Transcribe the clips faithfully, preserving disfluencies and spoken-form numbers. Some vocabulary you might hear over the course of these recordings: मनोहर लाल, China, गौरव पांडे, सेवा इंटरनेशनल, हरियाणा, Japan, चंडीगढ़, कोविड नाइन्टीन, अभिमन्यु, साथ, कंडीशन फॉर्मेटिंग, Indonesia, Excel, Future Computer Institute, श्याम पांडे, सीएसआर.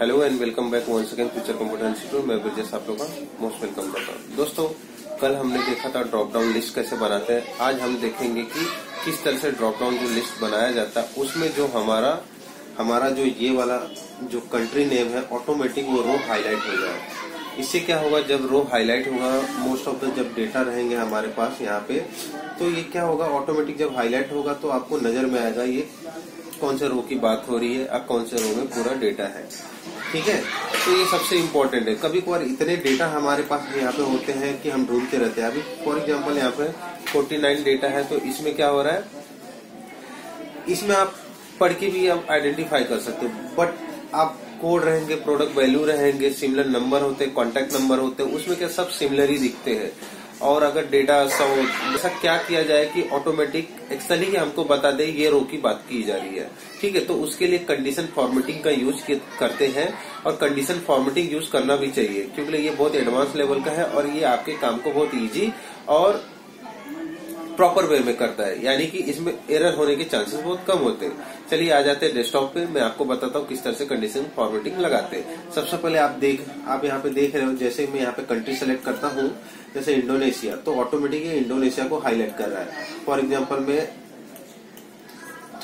Hello and welcome back once again future computer institute. मैं ब्रिजेश आप लोगों का मोस्ट वेलकम करता हूँ। दोस्तों, कल हमने देखा था ड्रॉप डाउन लिस्ट कैसे बनाते हैं। आज हम देखेंगे कि किस तरह से ड्रॉप डाउन जो लिस्ट बनाया जाता है उसमें जो हमारा हमारा जो ये वाला जो कंट्री नेम है ऑटोमेटिक वो रो हाईलाइट हो जाएगा। इससे क्या होगा, जब रो हाईलाइट होगा मोस्ट ऑफ द जब डेटा रहेंगे हमारे पास यहाँ पे, तो ये क्या होगा ऑटोमेटिक जब हाईलाइट होगा तो आपको नजर में आएगा ये कौन से रो की बात हो रही है, अब कौन से रो में पूरा डेटा है। ठीक है, तो ये सबसे इम्पोर्टेंट है। कभी कभार इतने डेटा हमारे पास यहाँ पे होते हैं कि हम ढूंढते रहते हैं। अभी फॉर एग्जांपल यहाँ पे उनचास डेटा है, तो इसमें क्या हो रहा है, इसमें आप पढ़ के भी आप आइडेंटिफाई कर सकते हो, बट आप कोड रहेंगे, प्रोडक्ट वैल्यू रहेंगे, सिमिलर नंबर होते, कॉन्टेक्ट नंबर होते, उसमें क्या सब सिमिलर ही दिखते हैं। और अगर डेटा ऐसा क्या किया जाए कि ऑटोमेटिक एक्सेल ही हमको बता दे ये रो की बात की जा रही है। ठीक है, तो उसके लिए कंडीशन फॉर्मेटिंग का यूज करते हैं और कंडीशन फॉर्मेटिंग यूज करना भी चाहिए क्योंकि ये बहुत एडवांस लेवल का है और ये आपके काम को बहुत इजी और प्रॉपर वे में करता है, यानी कि इसमें एरर होने के चांसेस बहुत कम होते हैं। चलिए आ जाते हैं डेस्कटॉप पे, मैं आपको बताता हूँ किस तरह से कंडीशन फॉर्मेटिंग लगाते हैं। सबसे पहले आप देख आप यहाँ पे देख रहे हो, जैसे मैं यहाँ पे कंट्री सेलेक्ट करता हूँ जैसे इंडोनेशिया, तो ऑटोमेटिक इंडोनेशिया को हाईलाइट कर रहा है। फॉर एग्जाम्पल में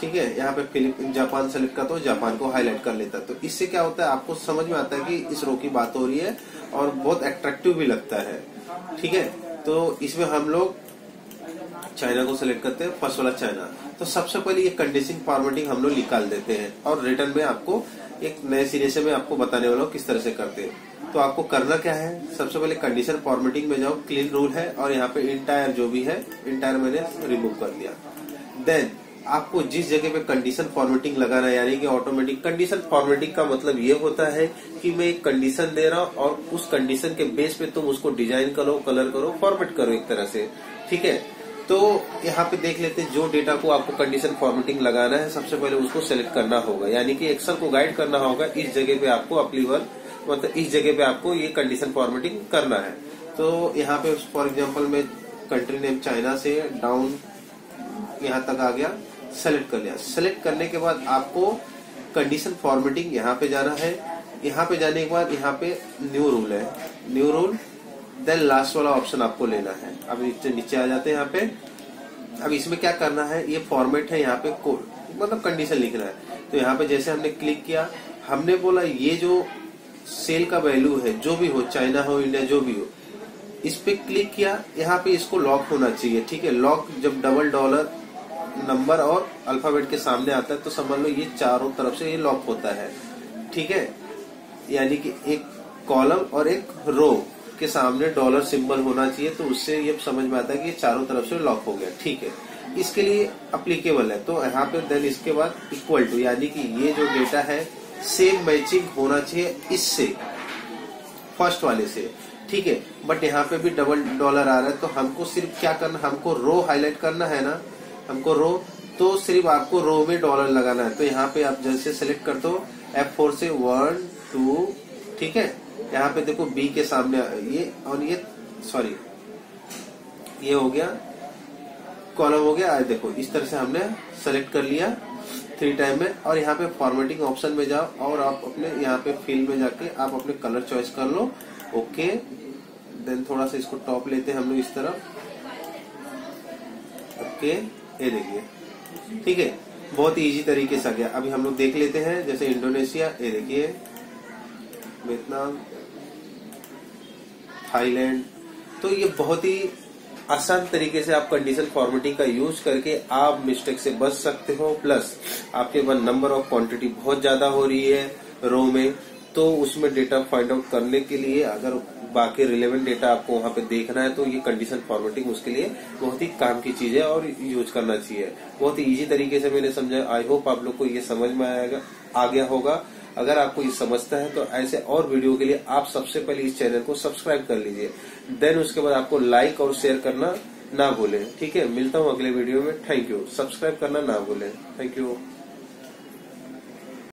ठीक है यहाँ पे फिलिप जापान सेलेक्ट करता हूँ, जापान को हाईलाइट कर लेता है। तो इससे क्या होता है, आपको समझ में आता है कि इस रो की बात हो रही है और बहुत अट्रैक्टिव भी लगता है। ठीक है, तो इसमें हम लोग चाइना को सिलेक्ट करते हैं, फर्स्ट वाला चाइना। तो सबसे पहले ये कंडीशन फॉर्मेटिंग हम लोग निकाल देते हैं और रिटर्न में आपको एक नए सिरे से मैं आपको बताने वाला हूँ किस तरह से करते हैं। तो आपको करना क्या है, सबसे पहले कंडीशन फॉर्मेटिंग में जाओ, क्लीन रूल है और यहाँ पे इंटायर जो भी है इंटायर मैंने रिमूव कर दिया। देन आपको जिस जगह पे कंडीशन फॉर्मेटिंग लगाना है, यानी कि ऑटोमेटिक कंडीशन फॉर्मेटिंग का मतलब ये होता है कि मैं एक कंडीशन दे रहा हूँ और उस कंडीशन के बेस पे तुम उसको डिजाइन करो, कलर करो, फॉर्मेट करो एक तरह से। ठीक है, तो यहाँ पे देख लेते हैं जो डेटा को आपको कंडीशन फॉर्मेटिंग लगाना है सबसे पहले उसको सेलेक्ट करना होगा, यानी कि एक्सेल को गाइड करना होगा इस जगह पे आपको अप्लीवर मतलब इस जगह पे आपको ये कंडीशन फॉर्मेटिंग करना है। तो यहाँ पे फॉर एग्जांपल में कंट्री नेम चाइना से डाउन यहाँ तक आ गया, सेलेक्ट कर लिया। सेलेक्ट करने के बाद आपको कंडीशन फॉर्मेटिंग यहाँ पे जाना है। यहाँ पे जाने के बाद यहाँ पे न्यू रूल है, न्यू रूल देन लास्ट वाला ऑप्शन आपको लेना है। अब नीचे आ जाते हैं यहाँ पे। अब इसमें क्या करना है, ये फॉर्मेट है यहाँ पे कोड मतलब कंडीशन लिखना है। तो यहाँ पे जैसे हमने क्लिक किया, हमने बोला ये जो सेल का वैल्यू है जो भी हो, चाइना हो, इंडिया जो भी हो, इस पे क्लिक किया। यहाँ पे इसको लॉक होना चाहिए। ठीक है, लॉक जब डबल डॉलर नंबर और अल्फाबेट के सामने आता है तो समझ लो ये चारों तरफ से ये लॉक होता है। ठीक है, यानी कि एक कॉलम और एक रो के सामने डॉलर सिंबल होना चाहिए, तो उससे ये समझ में आता है कि ये चारों तरफ से लॉक हो गया। ठीक है, इसके लिए अप्लीकेबल है। तो यहाँ पे देन इसके बाद इक्वल टू, यानी कि ये जो डेटा है सेम मैचिंग होना चाहिए इससे, फर्स्ट वाले से। ठीक है, बट यहाँ पे भी डबल डॉलर आ रहा है, तो हमको सिर्फ क्या करना, हमको रो हाईलाइट करना है ना, हमको रो, तो सिर्फ आपको रो में डॉलर लगाना है। तो यहाँ पे आप जैसे सेलेक्ट कर दो एफ फोर से वन टू। ठीक है, यहाँ पे देखो बी के सामने ये और ये सॉरी ये हो गया, कॉलम हो गया। देखो इस तरह से हमने सेलेक्ट कर लिया थ्री टाइम में। और यहाँ पे फॉर्मेटिंग ऑप्शन में जाओ और आप अपने यहाँ पे फील्ड में जाके आप अपने कलर चॉइस कर लो। ओके, देन थोड़ा सा इसको टॉप लेते हैं हम लोग इस तरफ। ओके, ये देखिए। ठीक है, बहुत इजी तरीके से आ गया। अभी हम लोग देख लेते हैं जैसे इंडोनेशिया, ये देखिए, वियतनाम, थाईलैंड। तो ये बहुत ही आसान तरीके से आप कंडीशन फॉर्मेटिंग का यूज करके आप मिस्टेक से बच सकते हो। प्लस आपके पास नंबर ऑफ क्वांटिटी बहुत ज्यादा हो रही है रो में, तो उसमें डेटा फाइंड आउट करने के लिए अगर बाकी रिलेवेंट डेटा आपको वहां पे देखना है तो ये कंडीशन फॉर्मेटिंग उसके लिए बहुत ही काम की चीज है और यूज करना चाहिए। बहुत ही ईजी तरीके से मैंने समझाया। आई होप आप लोग को ये समझ में आएगा आ गया होगा। अगर आपको ये समझता है तो ऐसे और वीडियो के लिए आप सबसे पहले इस चैनल को सब्सक्राइब कर लीजिए, देन उसके बाद आपको लाइक और शेयर करना ना भूलें। ठीक है, मिलता हूँ अगले वीडियो में। Thank you. सब्सक्राइब करना ना भूलें। Thank you.